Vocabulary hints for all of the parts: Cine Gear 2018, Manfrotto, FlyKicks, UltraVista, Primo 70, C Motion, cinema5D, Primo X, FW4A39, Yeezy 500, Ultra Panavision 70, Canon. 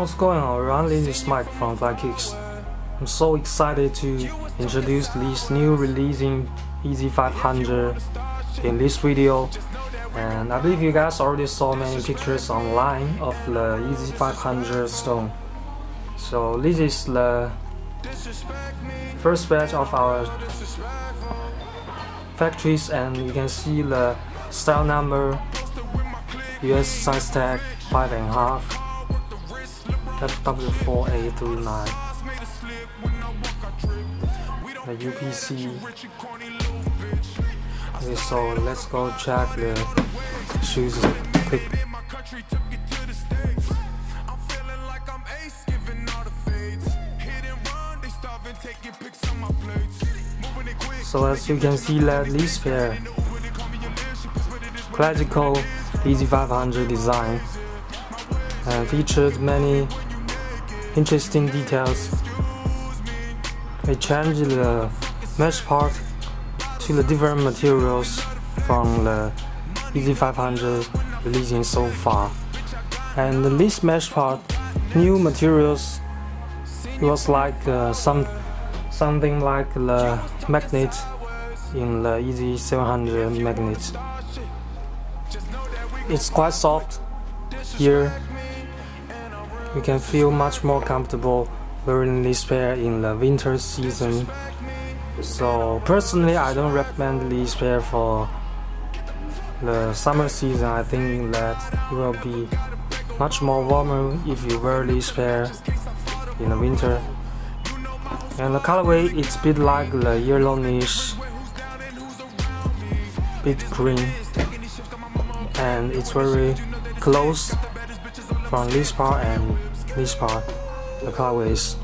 What's going on everyone, this is Mike from FlyKicks. I'm so excited to introduce this new releasing Yeezy 500 in this video, and I believe you guys already saw many pictures online of the Yeezy 500 stone. So this is the first batch of our factories, and you can see the style number, US size tag 5.5. FW4A39, the UPC. Okay, so let's go check the shoes quick. So as you can see, that this pair classical Yeezy 500 design featured many interesting details. They changed the mesh part to the different materials from the Yeezy 500 releasing so far. And this mesh part, new materials, it was like something like the magnet in the Yeezy 700 magnet. It's quite soft here. You can feel much more comfortable wearing this pair in the winter season. So personally, I don't recommend this pair for the summer season. I think that it will be much more warmer if you wear this pair in the winter. And the colorway, it's a bit like the yellowish, bit green, and it's very close from this part and this part, the colorways.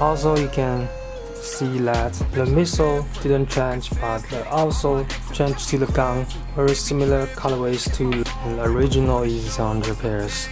Also, you can see that the missile didn't change, but also changed to the gun. Very similar colorways to the original Yeezy 700 pairs.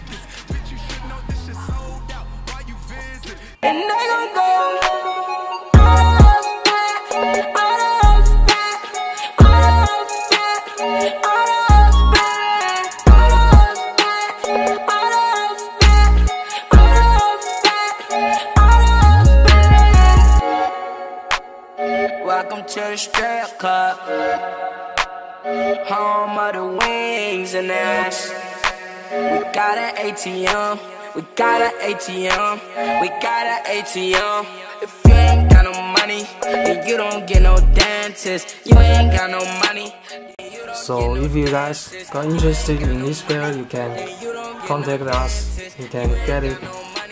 Welcome to the strip club, home of the wings and ass. We got an ATM, we got an ATM, we got an ATM. If you ain't got no money, then you don't get no dances. You ain't got no money. So if you guys got interested in this pair, you can contact us. You can get it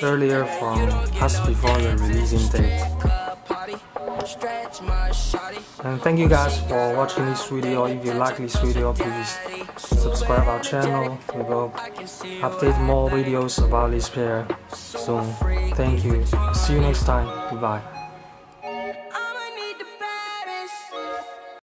earlier from us before the releasing date. And thank you guys for watching this video. If you like this video, please subscribe our channel. We will update more videos about this pair soon. Thank you. See you next time. Goodbye.